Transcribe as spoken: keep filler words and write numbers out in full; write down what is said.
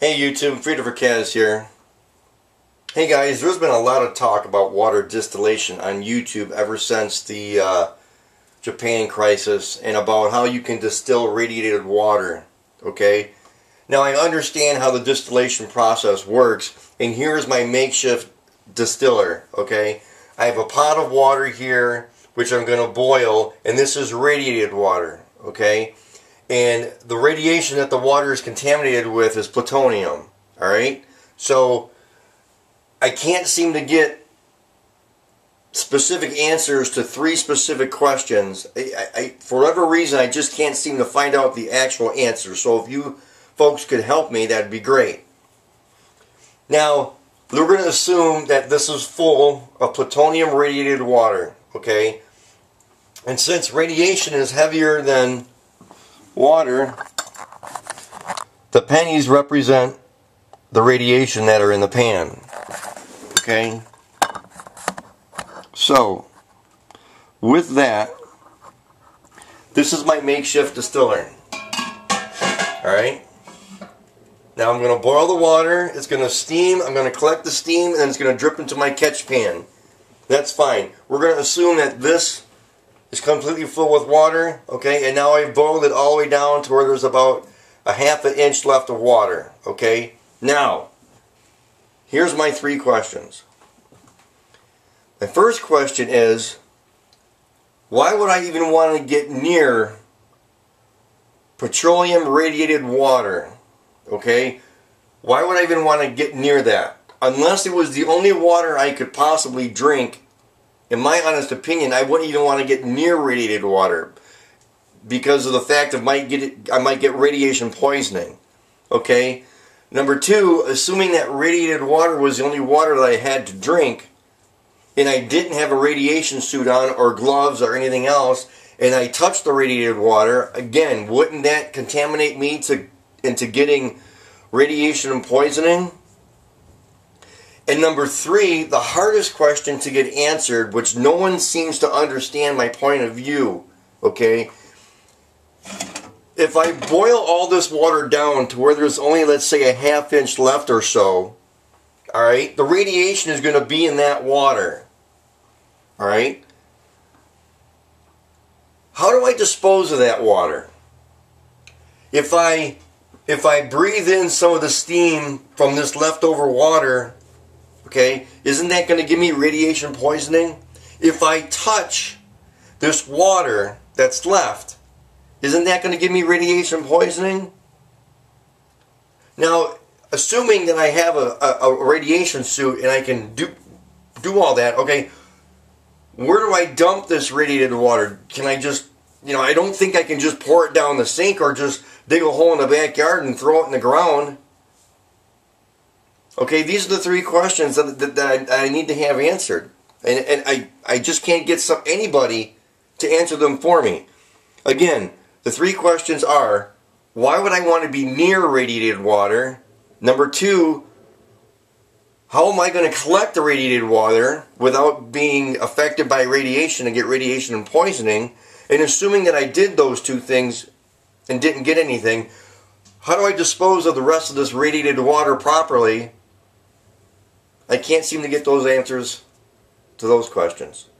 Hey YouTube, Freedom for Kaz here. Hey guys, there's been a lot of talk about water distillation on YouTube ever since the uh, Japan crisis and about how you can distill radiated water, okay? Now I understand how the distillation process works, and here's my makeshift distiller, okay? I have a pot of water here, which I'm going to boil, and this is radiated water, okay? And the radiation that the water is contaminated with is plutonium. Alright? So, I can't seem to get specific answers to three specific questions. I, I, for whatever reason, I just can't seem to find out the actual answer. So, if you folks could help me, that'd be great. Now, we're going to assume that this is full of plutonium radiated water. Okay? And since radiation is heavier than water, the pennies represent the radiation that are in the pan. Okay? So, with that, this is my makeshift distiller. Alright? Now I'm going to boil the water, it's going to steam, I'm going to collect the steam, and then it's going to drip into my catch pan. That's fine. We're going to assume that this it's completely full with water, okay, and now I've boiled it all the way down to where there's about a half an inch left of water, okay? Now, here's my three questions. My first question is, why would I even want to get near petroleum radiated water, okay? Why would I even want to get near that? Unless it was the only water I could possibly drink. In my honest opinion, I wouldn't even want to get near radiated water because of the fact of might get it, I might get radiation poisoning. Okay? Number two, assuming that radiated water was the only water that I had to drink and I didn't have a radiation suit on or gloves or anything else and I touched the radiated water, again, wouldn't that contaminate me to into getting radiation and poisoning? And number three, the hardest question to get answered, which no one seems to understand my point of view, okay? If I boil all this water down to where there's only, let's say, a half inch left or so, alright, the radiation is going to be in that water, alright? How do I dispose of that water? If I, if I breathe in some of the steam from this leftover water, okay, isn't that going to give me radiation poisoning? If I touch this water that's left, isn't that going to give me radiation poisoning? Now, assuming that I have a, a, a radiation suit and I can do, do all that, okay, where do I dump this radiated water? Can I just, you know, I don't think I can just pour it down the sink or just dig a hole in the backyard and throw it in the ground. Okay, these are the three questions that, that, that I, I need to have answered. And, and I, I just can't get some, anybody to answer them for me. Again, the three questions are, why would I want to be near radiated water? Number two, how am I going to collect the radiated water without being affected by radiation and get radiation and poisoning? And assuming that I did those two things and didn't get anything, how do I dispose of the rest of this radiated water properly? I can't seem to get those answers to those questions.